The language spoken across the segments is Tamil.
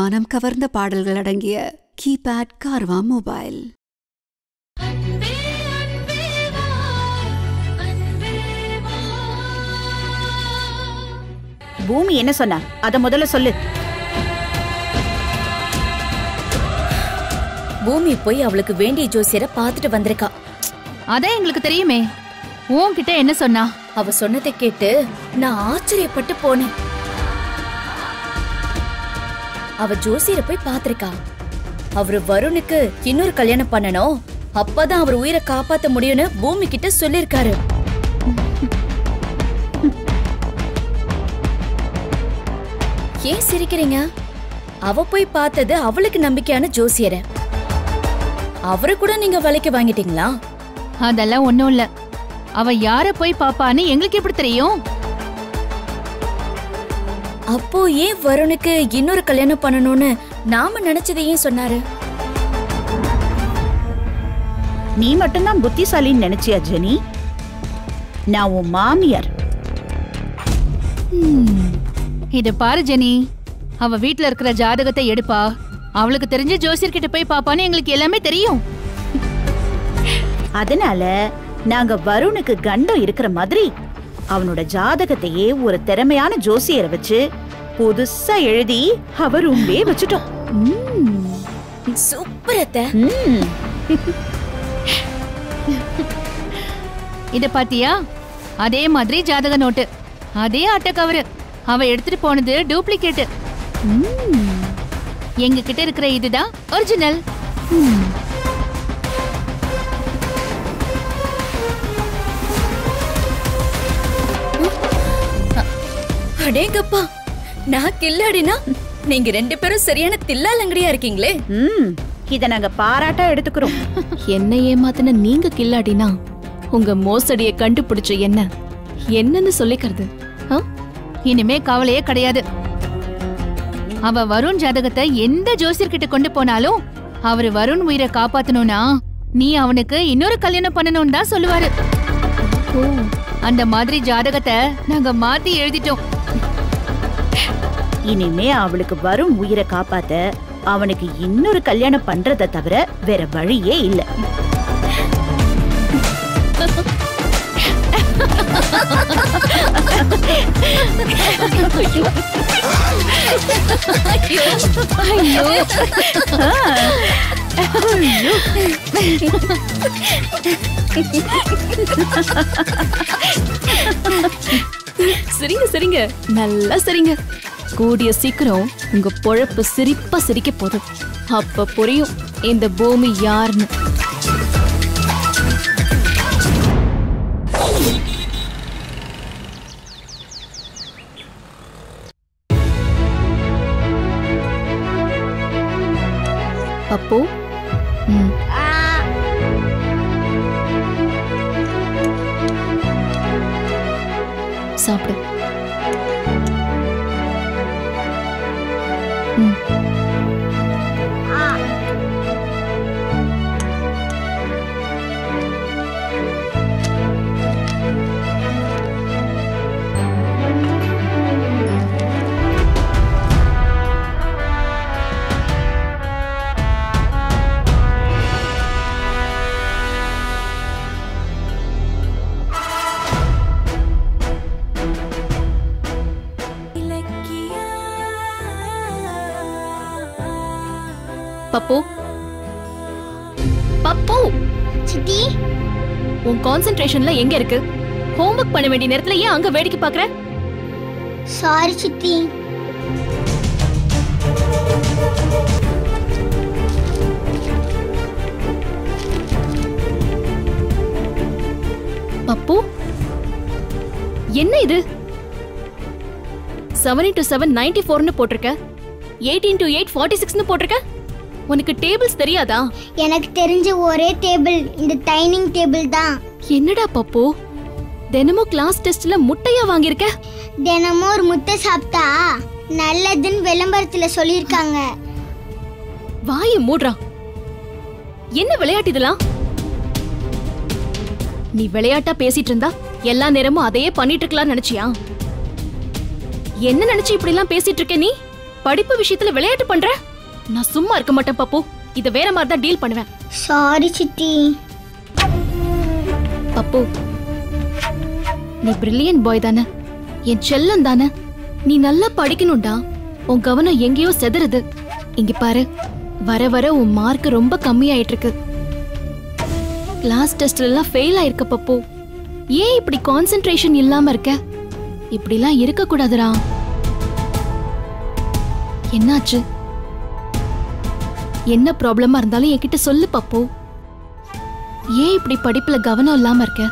மனம் கவர்ந்த பாடல்கள் அடங்கிய கீபேட் கார்வா மொபைல். பூமி என்ன சொன்னா? அத முதல்ல சொல்லு. பூமி போய் அவளுக்கு வேண்டிய ஜோசியரை பார்த்துட்டு வந்திருக்கா. அதே எங்களுக்கு தெரியுமே. உன்கிட்ட என்ன சொன்னா? அவ சொன்னதை கேட்டு நான் ஆச்சரியப்பட்டு போனேன். அவ ஜோசியரை போய் பார்த்திருக்கா. அவரு வருணுக்கு இன்னொரு கல்யாணம் பண்ணணும், அப்பதான் அவர் உயிரை காப்பாத்த முடியும்னு பூமி கிட்ட சொல்லிருக்காரு. ஏன் சிரிக்கிறீங்க? அவ போய் பார்த்தது அவளுக்கு நம்பிக்கையான ஜோசியரை. அவரு கூட நீங்க வலைக்கு வாங்கிட்டீங்களா? அதெல்லாம் ஒண்ணும் இல்ல. அவ யார போய் பாப்பான்னு எங்களுக்கு எப்படி தெரியும்? அப்போ ஏன் வருணுக்கு இன்னொரு கல்யாணம் பண்ணணும்னு நாம நினைச்சதையும் சொன்னாரு? நீ மட்டும்தான் புத்திசாலின்னு நினைச்சியா ஜெனி? நான் உன் மாமியார். இத பாரு ஜெனி, அவ வீட்டுல இருக்கிற ஜாதகத்தை எடுப்பா. அவளுக்கு தெரிஞ்ச ஜோசியர் கிட்ட போய் பாப்பான்னு எங்களுக்கு எல்லாமே தெரியும். அதனால நாங்க வருணுக்கு கண்டம் இருக்கிற மாதிரி அவனோட ஜாதகத்தையே ஒரு திறமையான ஜோசியரை வச்சு புதுசா எழுதி அவர் உண்மையே வச்சுட்டோம். இத பாத்தியா? அதே மாதிரி ஜாதக நோட்டு, அதே அட்டை கவரு. அவ எடுத்துட்டு போனது டூப்ளிகேட். எங்க கிட்ட இருக்கிற இதுதான் ஒரிஜினல். அடேங்கப்பா, நான் கில்லாடினா நீங்க ரெண்டு பேரும் சரியான தில்லாலங்கடியா இருக்கீங்களே. இத நாங்க பாராட்டா எடுத்துக்கிறோம். என்ன ஏமாத்தின நீங்க கில்லாடினா உங்க மோசடிய கண்டுபிடிச்சு என்ன என்னன்னு சொல்லிக்கிறது? இனிமே கவலையே கிடையாது. அவ வருண் ஜாதகத்தை எந்த ஜோசியர்கிட்ட கொண்டு போனாலும் அவரு வருண் உயிரை காப்பாத்தணும்னா நீ அவனுக்கு இன்னொரு கல்யாணம் பண்ணணும் தான் சொல்லுவாரு. அந்த மாதிரி ஜாதகத்தை நாங்க மாத்தி எழுதிட்டோம். இனிமே அவளுக்கு வரும் உயிரை காப்பாத்த அவனுக்கு இன்னொரு கல்யாணம் பண்றத தவிர வேற வழியே இல்ல. சரிங்க சரிங்க, நல்லா சரிங்க. கூடிய சீக்கிரம் உங்க பொழப்பு சிரிப்பா சிரிக்க போதும். அப்ப புரியும் இந்த பூமி யாருன்னு. அப்போ சாப்பிடு. பப்பு, பப்பு, சித்தி, உன் கான்சென்ட்ரேஷன்ல எங்க இருக்கு? ஹோம்வொர்க் பண்ண வேண்டிய நேரத்துல ஏன் அங்க வேடிக்கை பார்க்கற? சாரி சித்தி. பப்பு, என்ன இது? 7 into 7 94 போட்டிருக்க, 18 to 8 46 போட்டிருக்க. உனக்கு டேபிள்ஸ் தெரியாதா? எனக்கு தெரிஞ்ச ஒரே டேபிள் இந்த டைனிங் டேபிள் தான். என்னடா பப்பு, தினமும் கிளாஸ் டெஸ்ட்ல முட்டையா வாங்கிருக்க? தினமும் ஒரு முட்டை சாப்பிட்டா நல்லதுன்னு விளம்பரத்துல சொல்லிருக்காங்க. வாயை மூடுறா. என்ன விளையாட்டு இதெல்லாம்? நீ விளையாட்டா பேசிட்டு இருந்தா எல்லா நேரமும் அதையே பண்ணிட்டு இருக்கலாம்னு நினைச்சியா? என்ன நினைச்சு இப்படி எல்லாம் பேசிட்டு இருக்க நீ? படிப்பு விஷயத்துல விளையாட்டு பண்ற? நான் சும்மா இருக்க மாட்டேன் பாப்பு. இத வேற மாதிரி தான் டீல் பண்ணுவேன். சாரி சித்தி. பாப்பு நீ brilliant boy தானே? என் செல்லம் தானே? நீ நல்லா படிக்கணும்டா. உன் கவனம் எங்கேயோ செதறுது. இங்க பாரு, வர வர உன் மார்க் ரொம்ப கம்மி ஆயிட்டு இருக்கு. கிளாஸ் டெஸ்ட்ல எல்லாம் ஃபெயில் ஆயிருக்க பாப்பு. ஏன் இப்படி கான்சென்ட்ரேஷன் இல்லாம இருக்க? இப்படிலாம் இருக்க கூடாதுடா. என்னாச்சு? என்ன ப்ராப்ளமா இருந்தாலும் என்கிட்ட சொல்லு பாப்பு. ஏன் இப்படி படிப்புல கவனம் இல்லாம இருக்க?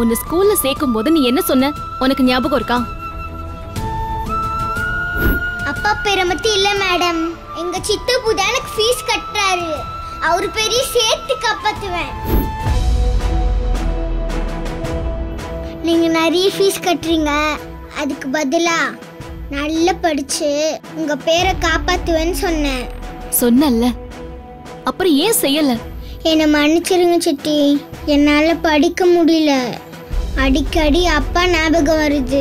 உன்னை ஸ்கூல்ல சேர்க்கும் போது நீ என்ன சொன்ன? உனக்கு ஞாபகம் இருக்கா? அப்பா பெருமதி இல்ல மேடம், எங்க சித்தப்பு தான் எனக்கு ஃபீஸ் கட்டறாரு. அவர் பெரிய சேர்த்து கப்பத்துவேன். நீங்க நிறைய ஃபீஸ் கட்டறீங்க, அதுக்கு பதிலா நல்லா படிச்சு உங்க பேரை காப்பாத்துவேன்னு சொன்னேன். சொன்னல்ல, அப்புறம் ஏன் செய்யல? என்னை மன்னிச்சிருங்க சித்தி, என்னால படிக்க முடியல. அடிக்கடி அப்பா ஞாபகம் வருது.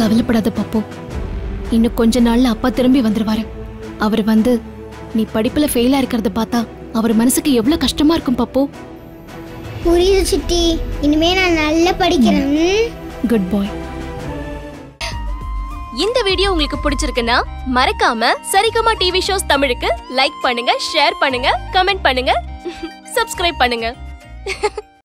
கவலைப்படாத பாப்பு, இன்னும் கொஞ்ச நாள்ல அப்பா திரும்பி வந்துருவாரு. அவர் வந்து நீ படிப்புல ஃபெயிலா இருக்கிறத பார்த்தா அவர் மனசுக்கு எவ்வளவு கஷ்டமா இருக்கும் பாப்பு. புரியுது சித்தி, இனிமே நான் நல்லா படிக்கிறேன். குட் பாய். இந்த வீடியோ உங்களுக்கு பிடிச்சிருக்குன்னா மறக்காம சரிகமா டிவி ஷோஸ் தமிழுக்கு லைக் பண்ணுங்க, ஷேர் பண்ணுங்க, கமெண்ட் பண்ணுங்க, சப்ஸ்கிரைப் பண்ணுங்க.